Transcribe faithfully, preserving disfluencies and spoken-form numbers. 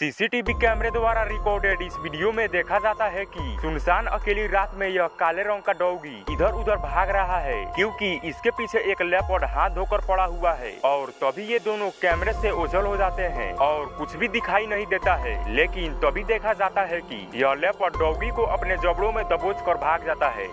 CCTV कैमरे द्वारा recorded इस वीडियो में देखा जाता है कि सुनसान अकेली रात में यह काले रंग का डॉगी इधर उधर भाग रहा है क्योंकि इसके पीछे एक लेपर्ड हाथ धोकर पड़ा हुआ है और तभी ये दोनों कैमरे से ओझल हो जाते हैं और कुछ भी दिखाई नहीं देता है। लेकिन तभी देखा जाता है कि यह लेपर्ड डॉगी को अपने जबड़ों में दबोच कर भाग जाता है।